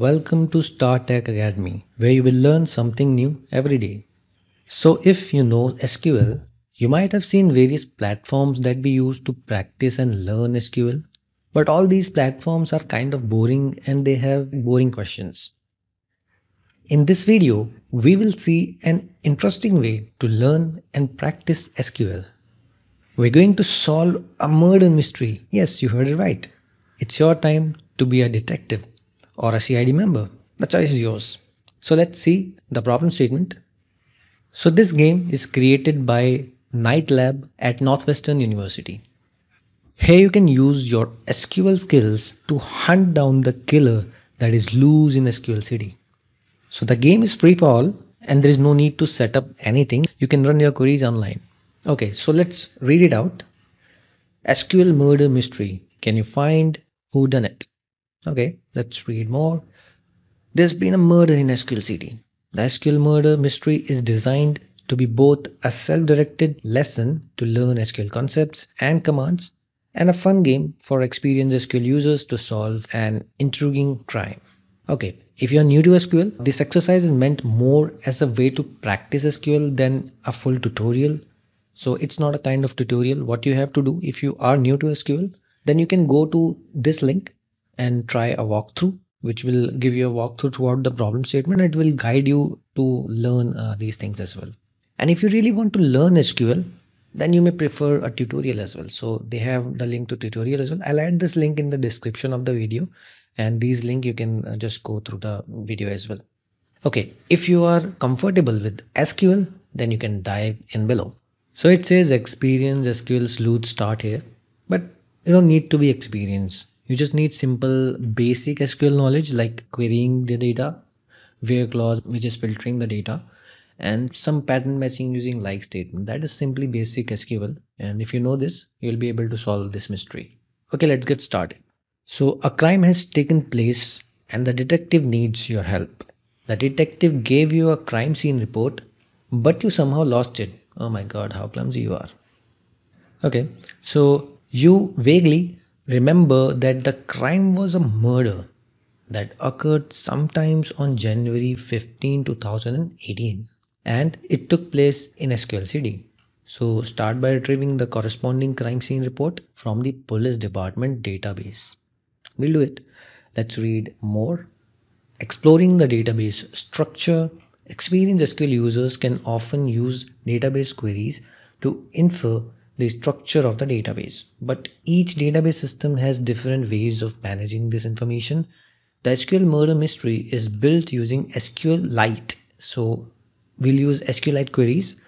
Welcome to Start-Tech Academy, where you will learn something new every day. So if you know SQL, you might have seen various platforms that we use to practice and learn SQL. But all these platforms are kind of boring and they have boring questions. In this video, we will see an interesting way to learn and practice SQL. We're going to solve a murder mystery. Yes, you heard it right. It's your time to be a detective or a CID member. The choice is yours. So let's see the problem statement. So this game is created by Knight Lab at Northwestern University. Here you can use your SQL skills to hunt down the killer that is loose in SQL City. So the game is free for all and there is no need to set up anything. You can run your queries online. Okay, so let's read it out. SQL murder mystery. Can you find who done it? Okay, let's read more. There's been a murder in SQL City. The SQL murder mystery is designed to be both a self-directed lesson to learn SQL concepts and commands, and a fun game for experienced SQL users to solve an intriguing crime. Okay, if you're new to SQL, this exercise is meant more as a way to practice SQL than a full tutorial. So it's not a kind of tutorial. What you have to do, if you are new to SQL, then you can go to this link and try a walkthrough, which will give you a walkthrough throughout the problem statement. It will guide you to learn these things as well. And if you really want to learn SQL, then you may prefer a tutorial as well. So they have the link to tutorial as well. I'll add this link in the description of the video, and these links you can just go through the video as well. Okay, if you are comfortable with SQL, then you can dive in below. So it says experienced SQL sleuth start here, but you don't need to be experienced. You just need simple basic SQL knowledge like querying the data, where clause which is filtering the data, and some pattern matching using like statement. That is simply basic SQL, and if you know this, you'll be able to solve this mystery. Okay, let's get started. So a crime has taken place and the detective needs your help. The detective gave you a crime scene report, but you somehow lost it. Oh my god, how clumsy you are. Okay, so you vaguely remember that the crime was a murder that occurred sometimes on January 15, 2018. And it took place in SQL City. So start by retrieving the corresponding crime scene report from the police department database. We'll do it. Let's read more. Exploring the database structure. Experienced SQL users can often use database queries to infer the structure of the database. But each database system has different ways of managing this information. The SQL murder mystery is built using SQLite. So we'll use SQLite queries,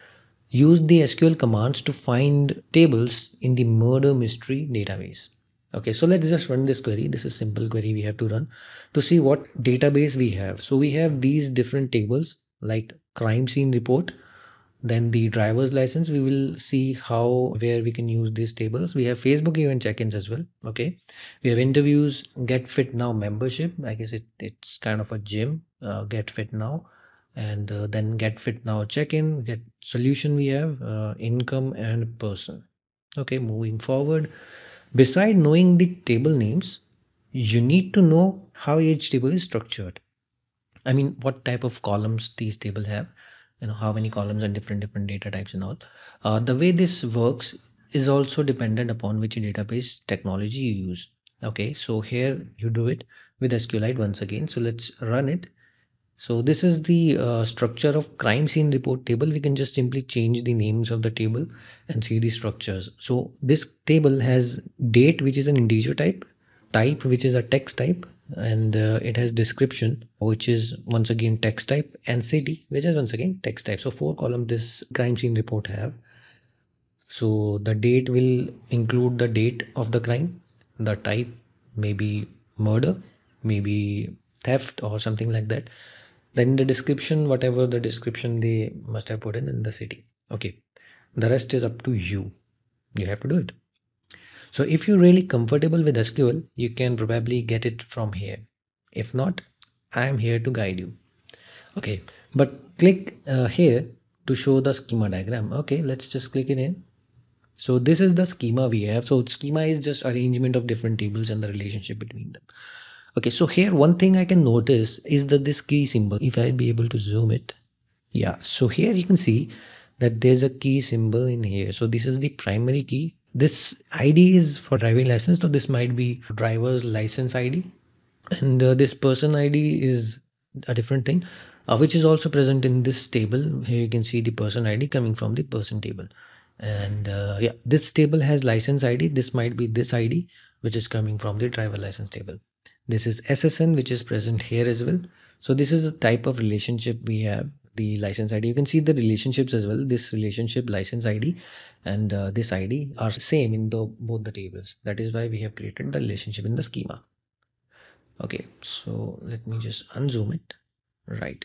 use the SQL commands to find tables in the murder mystery database. Okay, so let's just run this query. This is a simple query we have to run to see what database we have. So we have these different tables like crime scene report, then the driver's license. We will see where we can use these tables. We have Facebook event check-ins as well. Okay, we have interviews, Get Fit Now membership. I guess it's kind of a gym, Get Fit Now. And then Get Fit Now check-in, get solution we have, income and person. Okay, moving forward. Beside knowing the table names, you need to know how each table is structured. I mean, what type of columns these tables have, you know, how many columns and different data types and all. The way this works is also dependent upon which database technology you use. Okay, so here you do it with SQLite once again. So let's run it. So this is the structure of crime scene report table. We can just simply change the names of the table and see the structures. So this table has date, which is an integer type, which is a text type, and it has description, which is once again text type, and city, which is once again text type. So four columns this crime scene report have. So the date will include the date of the crime, the type, maybe murder, maybe theft or something like that. Then the description, whatever the description they must have put in the city. Okay, the rest is up to you. You have to do it. So if you're really comfortable with SQL, you can probably get it from here. If not, I am here to guide you. Okay, but click here to show the schema diagram. Okay, let's just click it in. So this is the schema we have. So schema is just arrangement of different tables and the relationship between them. Okay, so here one thing I can notice is that this key symbol, if I'll be able to zoom it. Yeah, so here you can see that there's a key symbol in here. So this is the primary key. This ID is for driving license. So this might be driver's license ID. And this person ID is a different thing, which is also present in this table. Here you can see the person ID coming from the person table. And yeah, this table has license ID. This might be this ID, which is coming from the driver license table. This is SSN, which is present here as well. So this is the type of relationship we have. The license ID, you can see the relationships as well. This relationship license ID and this ID are same in both the tables. That is why we have created the relationship in the schema. Okay, so let me just unzoom it. Right.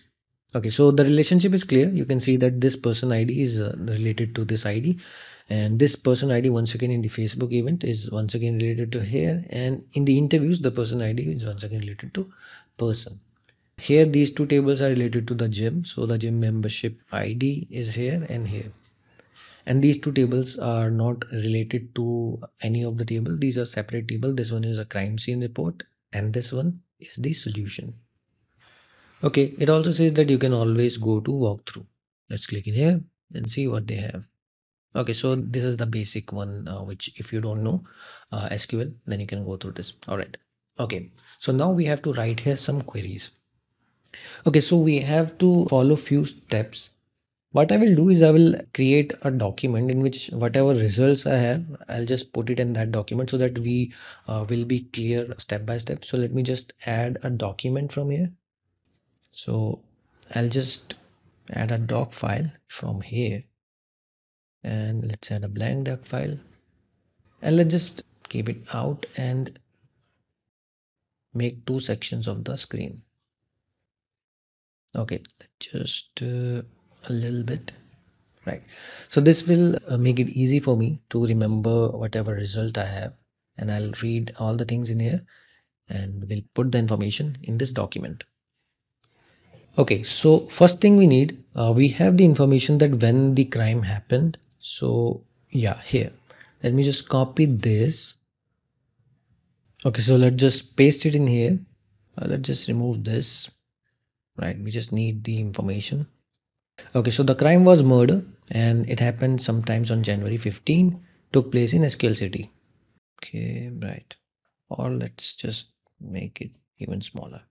Okay, so the relationship is clear. You can see that this person ID is related to this ID, and this person ID once again in the Facebook event is once again related to here, and in the interviews the person ID is once again related to person. Here these two tables are related to the gym, so the gym membership ID is here and here, and these two tables are not related to any of the table. These are separate tables. This one is a crime scene report and this one is the solution. Okay, it also says that you can always go to walkthrough. Let's click in here and see what they have. Okay, so this is the basic one, which if you don't know SQL, then you can go through this. All right. Okay, so now we have to write here some queries. Okay, so we have to follow few steps. What I will do is I will create a document in which whatever results I have, I'll just put it in that document so that we will be clear step by step. So let me just add a document from here. So I'll just add a doc file from here, and let's add a blank doc file, and let's just keep it out and make two sections of the screen. Okay, just a little bit, right? So this will make it easy for me to remember whatever result I have, and I'll read all the things in here and we'll put the information in this document. Okay, so first thing we need, we have the information that when the crime happened. So yeah, here, let me just copy this. Okay, so let's just paste it in here. Let's just remove this. Right, we just need the information. Okay, so the crime was murder and it happened sometimes on January 15, took place in SQL City. Okay, right. Or let's just make it even smaller.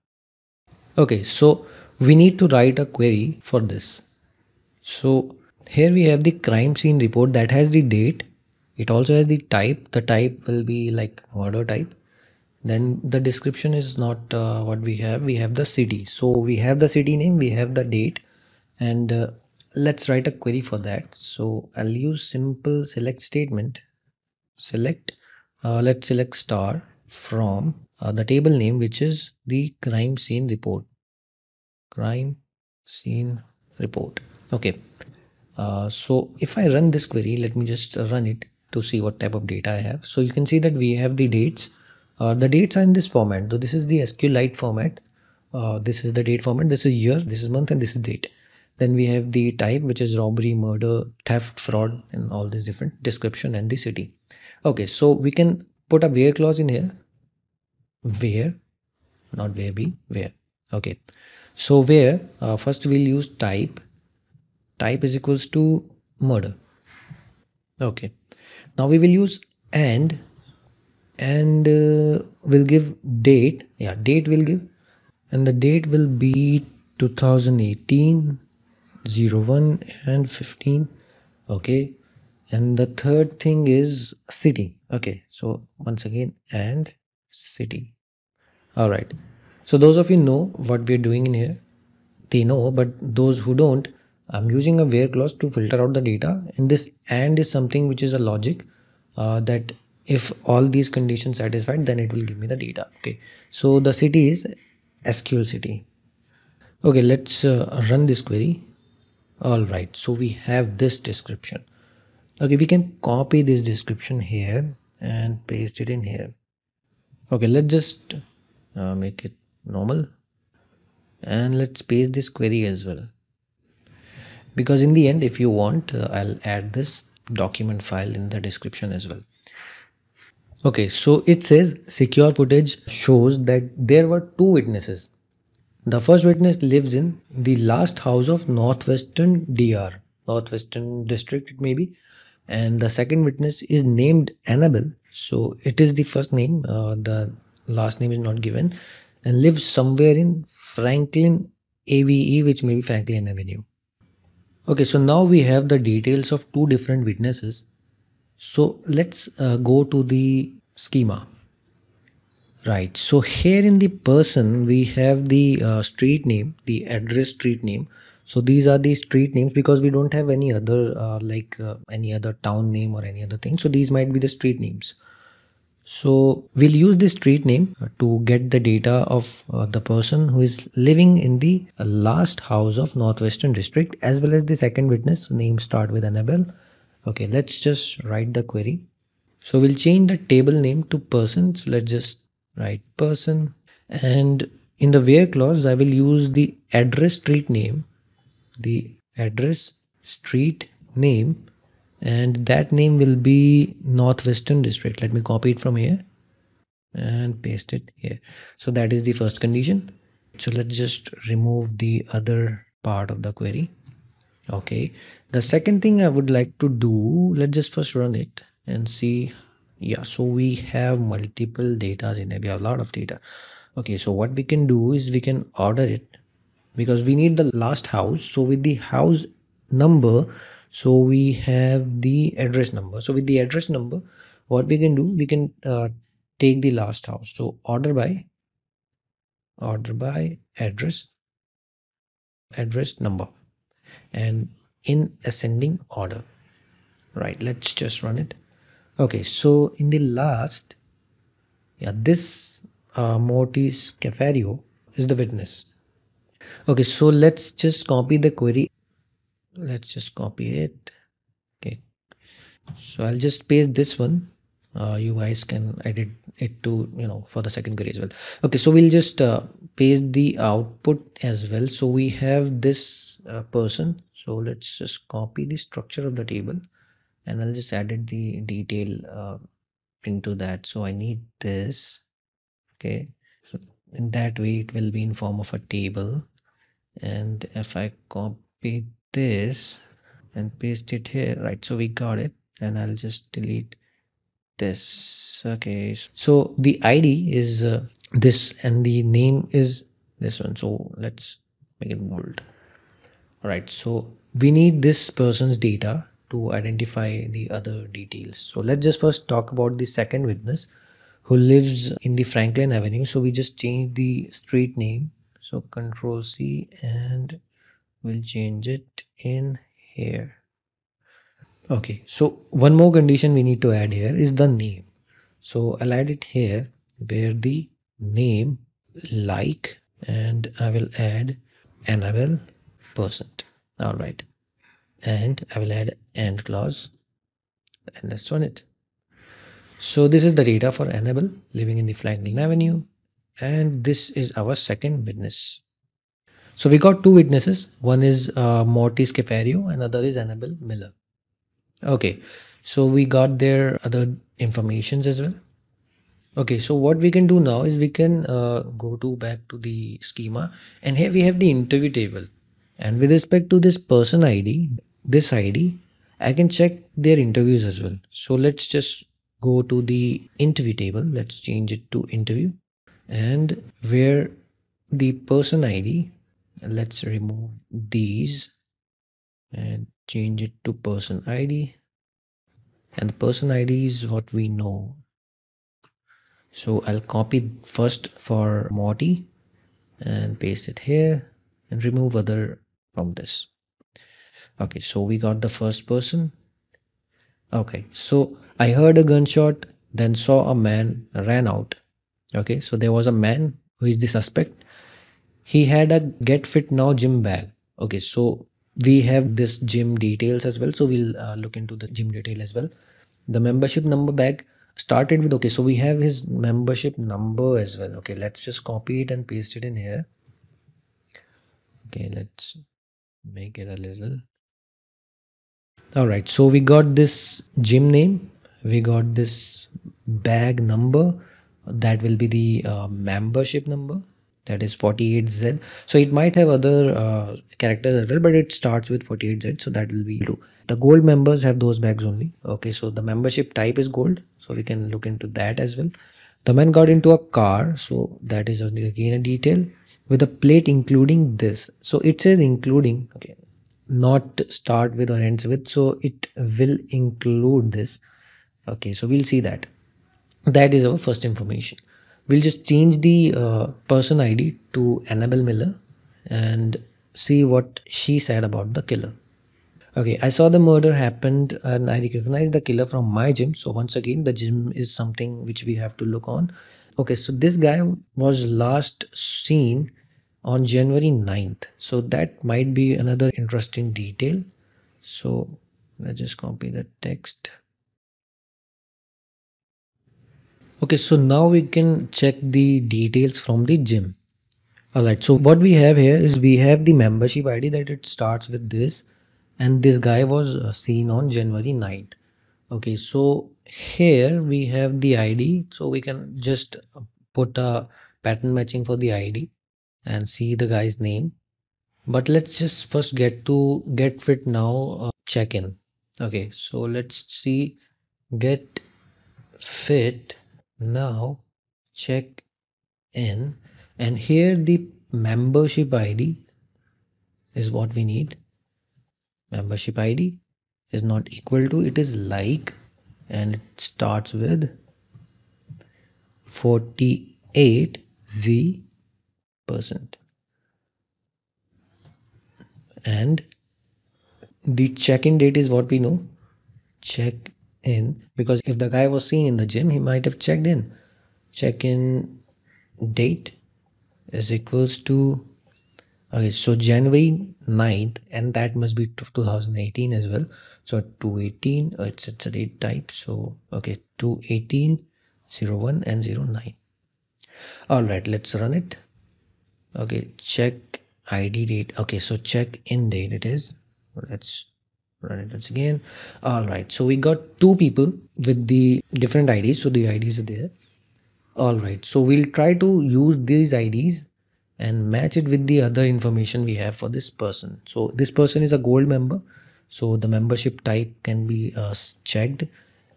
Okay, so we need to write a query for this. So here we have the crime scene report that has the date. It also has the type. The type will be like murder type. Then the description is not what we have. We have the city. So we have the city name, we have the date, and let's write a query for that. So I'll use simple select statement. Select, let's select star from the table name, which is the crime scene report. Crime scene report. Okay, so if I run this query, let me just run it to see what type of data I have. So you can see that we have the dates. The dates are in this format. So this is the SQLite format. This is the date format. This is year, this is month, and this is date. Then we have the type, which is robbery, murder, theft, fraud, and all this different description, and the city. Okay, so we can put a where clause in here. Where, not where be, where. Okay, so where first we'll use type. Type is equals to murder. Okay, now we will use and we'll give date. Yeah, date will give, and the date will be 2018 01 and 15. Okay, and the third thing is city. Okay, so once again and city. All right, so those of you know what we're doing in here, they know, but those who don't, I'm using a where clause to filter out the data, and this and is something which is a logic that if all these conditions satisfied, then it will give me the data. Okay, so the city is SQL City. Okay, let's run this query. All right, so we have this description. Okay, we can copy this description here and paste it in here. Okay, let's just make it normal, and let's paste this query as well, because in the end, if you want, I'll add this document file in the description as well. Okay, so it says secure footage shows that there were two witnesses. The first witness lives in the last house of Northwestern DR, Northwestern district it may be, and the second witness is named Annabel. So it is the first name, the last name is not given, and lives somewhere in Franklin AVE, which may be Franklin Avenue. Okay, so now we have the details of two different witnesses. So let's go to the schema. Right, so here in the person we have the street name, the address street name. So these are the street names because we don't have any other any other town name or any other thing. So these might be the street names. So we'll use this street name to get the data of the person who is living in the last house of Northwestern district, as well as the second witness name start with Annabelle. Okay, let's just write the query. So we'll change the table name to person. So let's just write person, and in the where clause I will use the address street name, the address street name, and that name will be Northwestern district. Let me copy it from here and paste it here. So that is the first condition. So let's just remove the other part of the query. Okay, the second thing I would like to do, let's just first run it and see. Yeah, so we have multiple data in there, we have a lot of data. Okay, so what we can do is we can order it, because we need the last house. So with the house number, so we have the address number. So with the address number, what we can do, we can take the last house. So order by address number, and in ascending order. Right, let's just run it. Okay, so in the last, yeah, this Morty Capario is the witness. Okay, so let's just copy the query. Let's just copy it. Okay, so I'll just paste this one. You guys can edit it to, you know, for the second query as well. Okay, so we'll just paste the output as well. So we have this person. So let's just copy the structure of the table, and I'll just add the detail into that. So I need this. Okay, so in that way it will be in form of a table. And if I copy this and paste it here, right, so we got it. And I'll just delete this. Okay, so the ID is this, and the name is this one. So let's make it bold. All right, so we need this person's data to identify the other details. So let's just first talk about the second witness, who lives in the Franklin Avenue. So we just change the street name. So Control C, and we'll change it in here. Okay, so one more condition we need to add here is the name. So I'll add it here, where the name like, and I will add Annabelle percent. All right, and I will add AND clause, and let's run it. So this is the data for Annabelle living in the Franklin Avenue, and this is our second witness. So we got two witnesses. One is Morty Capario, another is Annabel Miller. Okay, so we got their other informations as well. Okay, so what we can do now is we can go back to the schema, and here we have the interview table. And with respect to this person ID, this ID, I can check their interviews as well. So let's just go to the interview table. Let's change it to interview, and where the person ID, let's remove these and change it to person ID. And the person ID is what we know. So I'll copy first for Morty and paste it here, and remove other from this. Okay, so we got the first person. Okay, so I heard a gunshot, then saw a man ran out. Okay, so there was a man who is the suspect. He had a Get Fit Now gym bag. Okay, so we have this gym details as well. So we'll look into the gym detail as well. The membership number bag started with, okay, so we have his membership number as well. Okay, let's just copy it and paste it in here. Okay, let's make it a little. All right, so we got this gym name, we got this bag number, that will be the membership number, that is 48Z. So it might have other characters as well, but it starts with 48Z, so that will be true. The gold members have those bags only. Okay, so the membership type is gold, so we can look into that as well. The man got into a car, so that is only again a detail with a plate including this. So it says including, okay, not start with or ends with, so it will include this. Okay, so we'll see that. That is our first information. We'll just change the person ID to Annabel Miller and see what she said about the killer. Okay, I saw the murder happened and I recognized the killer from my gym. So once again, the gym is something which we have to look on. Okay, so this guy was last seen on January 9th. So that might be another interesting detail. So let's just copy the text. Okay, so now we can check the details from the gym. Alright, so what we have here is we have the membership ID that it starts with this, and this guy was seen on January 9th. Okay, so here we have the ID, so we can just put a pattern matching for the ID and see the guy's name. But let's just first get to Get Fit Now check-in. Okay, so let's see Get Fit Now check in, and here the membership ID is what we need. Membership ID is not equal to, it is like, and it starts with 48Z%, and the check-in date is what we know, check in, because if the guy was seen in the gym, he might have checked in. Check-in date is equals to, okay, so January 9th, and that must be 2018 as well. So 218, it's a date type, so okay, 218 01 and 09. All right, let's run it. Okay, check ID date. Okay, so check-in date it is. Let's run it once again. All right, so we got two people with the different IDs, so the IDs are there. All right, so we'll try to use these IDs and match it with the other information we have for this person. So this person is a gold member, so the membership type can be checked,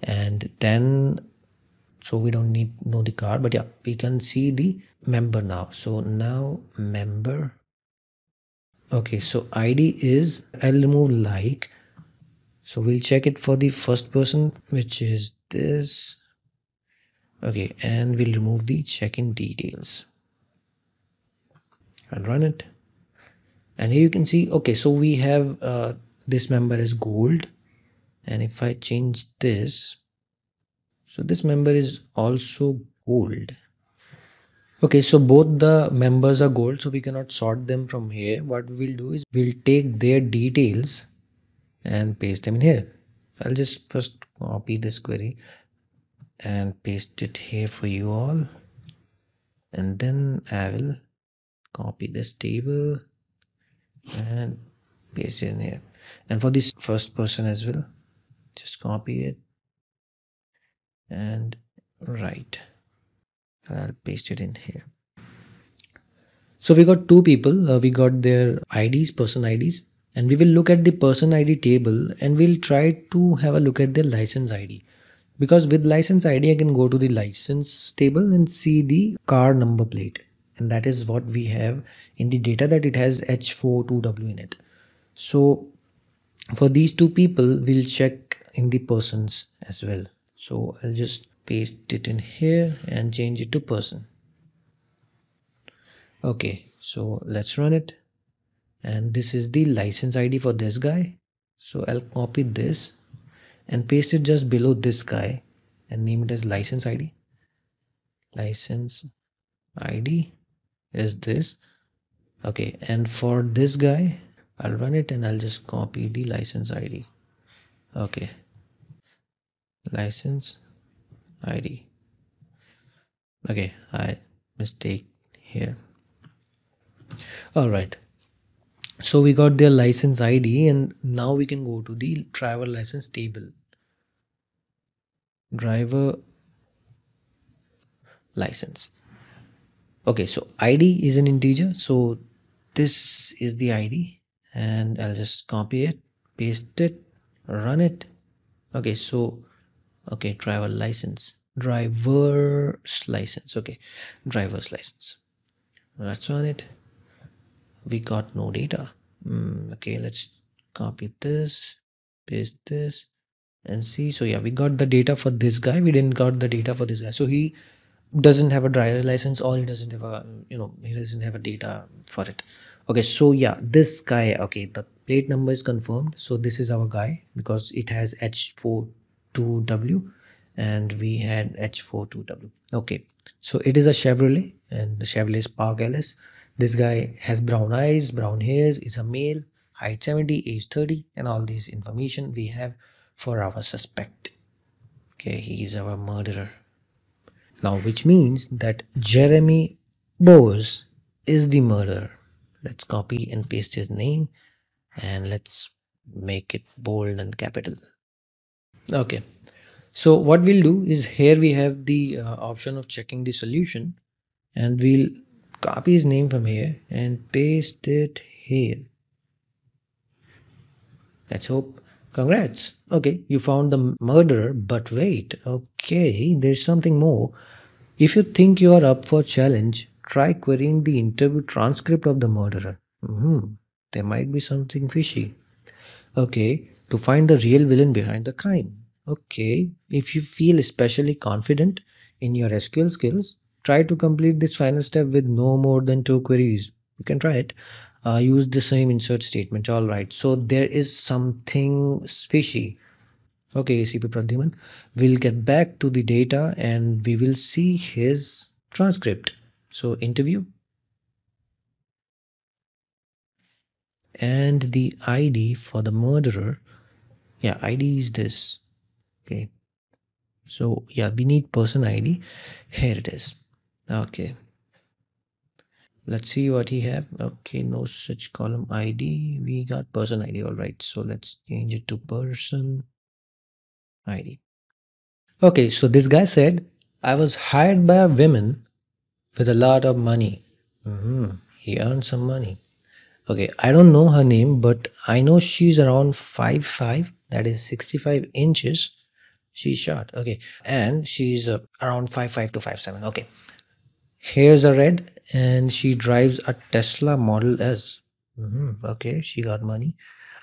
and then so we don't need know the card, but yeah, we can see the member now. So now member. Okay, so ID is, I'll remove like. So we'll check it for the first person, which is this. Okay, and we'll remove the check-in details. I'll run it. And here you can see, okay, so we have this member is gold. And if I change this, so this member is also gold. Okay, so both the members are gold, so we cannot sort them from here. What we'll do is we'll take their details and paste them in here. I'll just first copy this query and paste it here for you all, and then I will copy this table and paste it in here. And for this first person as well, just copy it and write, and I'll paste it in here. So we got two people, we got their IDs, person IDs. And we will look at the person ID table, and we'll try to have a look at the license ID, because with license ID I can go to the license table and see the car number plate, and that is what we have in the data, that it has H42W in it. So for these two people, we'll check in the persons as well. So I'll just paste it in here and change it to person. Okay, so let's run it. And this is the license ID for this guy. So I'll copy this and paste it just below this guy and name it as license ID. License ID is this. Okay, and for this guy, I'll run it and I'll just copy the license ID. Okay, license ID. Okay, I mistake here. All right. So we got their license ID, and now we can go to the driver license table. Driver license. Okay, so ID is an integer. So this is the ID, and I'll just copy it, paste it, run it. Okay, so, okay, driver's license. Let's run it. We got no data. Okay, let's copy this, paste this, and see. So yeah, we got the data for this guy. We didn't got the data for this guy. So he doesn't have a driver license, or he doesn't have a, you know, he doesn't have a data for it. Okay, so yeah, this guy, okay, the plate number is confirmed. So this is our guy, because it has H42W and we had H42W. Okay, so it is a Chevrolet, and the Chevrolet is Park Ellis. This guy has brown eyes, brown hairs, is a male, height 70, age 30, and all these information we have for our suspect. Okay, he is our murderer. Now, which means that Jeremy Bowers is the murderer. Let's copy and paste his name, and let's make it bold and capital. Okay, so what we'll do is, here we have the option of checking the solution, and we'll copy his name from here and paste it here. Let's hope. Congrats. Okay, you found the murderer, but wait, okay, there's something more. If you think you are up for challenge, try querying the interview transcript of the murderer. There might be something fishy. Okay, to find the real villain behind the crime. Okay, if you feel especially confident in your SQL skills, try to complete this final step with no more than 2 queries. You can try it. Use the same insert statement. All right. So there is something fishy. Okay, ACP Pradhiman. We'll get back to the data and we will see his transcript. So interview. And the ID for the murderer. Yeah, ID is this. Okay. So yeah, we need person ID. Here it is. Okay, let's see what he have. Okay, no such column ID. We got person ID. All right, so let's change it to person ID. Okay, so this guy said, I was hired by a woman with a lot of money. He earned some money. Okay, I don't know her name, but I know she's around 5'5", that is 65 inches. She's short. Okay, and she's around 5'5" to 5'7". Okay, here's a red, and she drives a Tesla Model S. Okay, she got money.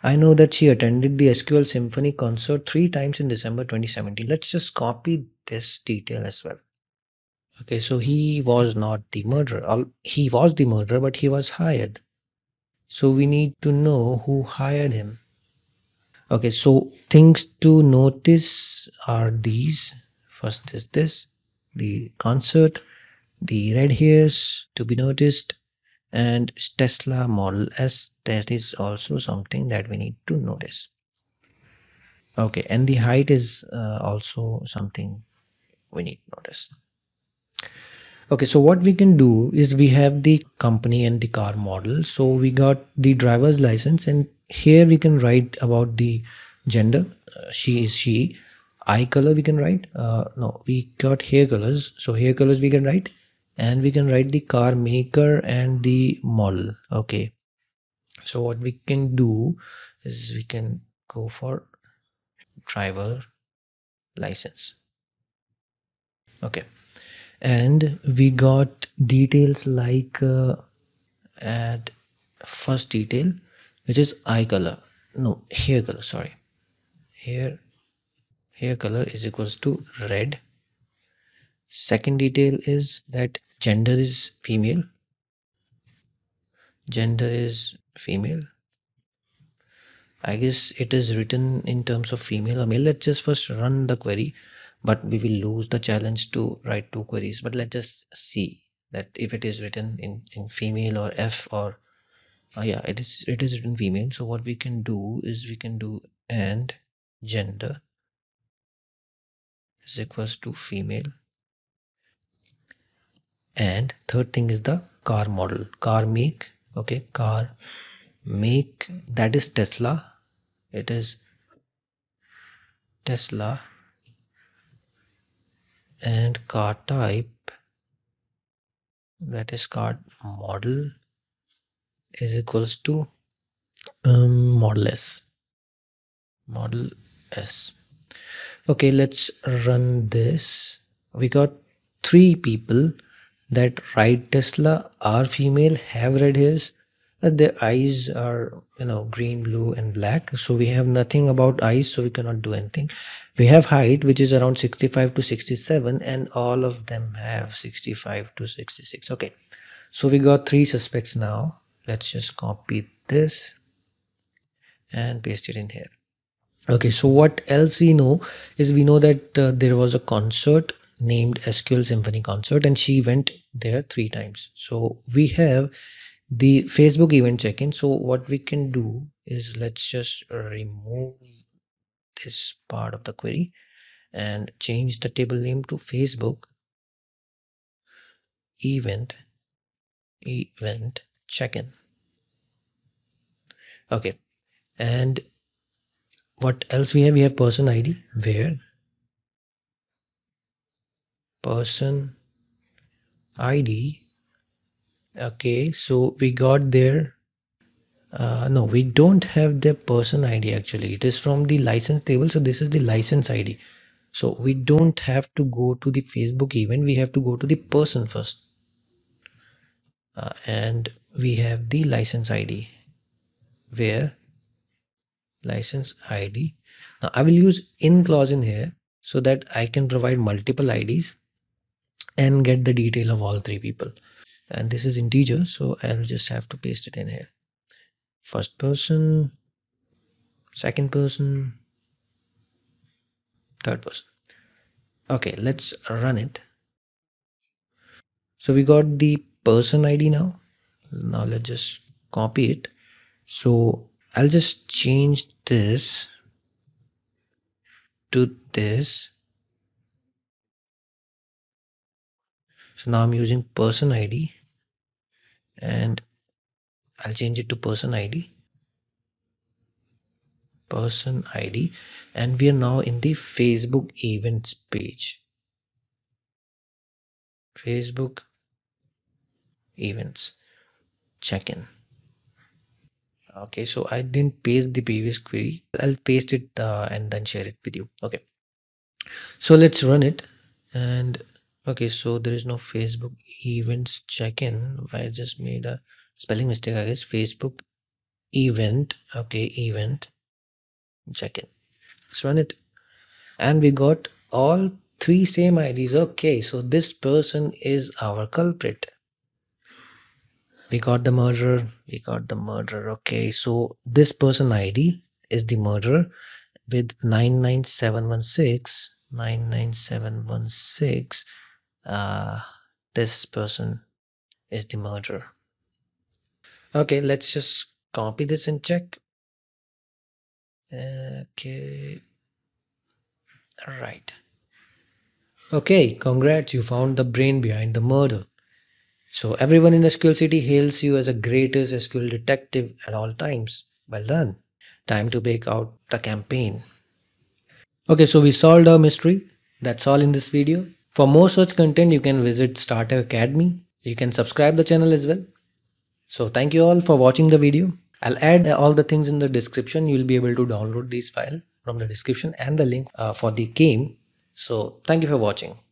I know that she attended the SQL Symphony concert 3 times in December 2017. Let's just copy this detail as well. Okay, so he was not the murderer. He was the murderer, but he was hired. So we need to know who hired him. Okay, so things to notice are these. First is this, the concert, the red hairs to be noticed, and Tesla Model S. That is also something that we need to notice. Okay, and the height is also something we need to notice. Okay, so what we can do is, we have the company and the car model. So we got the driver's license, and here we can write about the gender. She is she. Eye color we can write. No, we got hair colors. So hair colors we can write. And we can write the car maker and the model. Okay, so what we can do is, we can go for driver license. Okay, and we got details like at first detail, which is eye color, no, hair color, sorry, hair color is equals to red. Second detail is that gender is female. I guess it is written in terms of female or male. Let's just first run the query, but we will lose the challenge to write 2 queries. But let's just see that if it is written in female or F or yeah, it is written female. So what we can do is, we can do and gender is equals to female. And third thing is the car model, car make. Okay, car make, that is Tesla. It is Tesla. And car type that is called model is equals to model S. Okay, let's run this. We got 3 people that ride Tesla, are female, have red hairs, and their eyes are, you know, green, blue and black. So we have nothing about eyes, so we cannot do anything. We have height, which is around 65 to 67, and all of them have 65 to 66. Okay, so we got 3 suspects now. Let's just copy this and paste it in here. Okay, so what else we know is we know that there was a concert named SQL Symphony concert, and she went there 3 times. So we have the Facebook event check-in. So what we can do is let's just remove this part of the query and change the table name to Facebook event check-in. Okay, and what else we have? We have person ID, where person ID. Okay, so we got their no, we don't have their person ID. Actually, it is from the license table, so this is the license ID. So we don't have to go to the Facebook event, we have to go to the person first, and we have the license ID, where license ID. Now I will use in clause in here so that I can provide multiple IDs and get the detail of all 3 people. And this is integer, so I'll just have to paste it in here. First person, second person, third person. Okay, let's run it. So we got the person ID now. Now let's just copy it. So I'll just change this to this. So now I'm using person ID, and I'll change it to person ID, and we are now in the Facebook events page. Facebook events check-in. Okay, so I didn't paste the previous query. I'll paste it and then share it with you. Okay, so let's run it. And okay, so there is no Facebook events check-in. I just made a spelling mistake, I guess. Facebook event. Okay, event check-in. Let's run it, and we got all 3 same IDs. Okay, so this person is our culprit. We got the murderer, we got the murderer. Okay, so this person ID is the murderer with 99716, 99716. This person is the murderer. Okay, let's just copy this and check. Okay, all right. Okay, congrats, you found the brain behind the murder. So everyone in SQL City hails you as the greatest SQL detective at all times. Well done. Time to break out the campaign. Okay, so we solved our mystery. That's all in this video. For more such content, you can visit Start-Tech Academy. You can subscribe the channel as well. So thank you all for watching the video. I'll add all the things in the description. You'll be able to download these files from the description and the link for the game. So thank you for watching.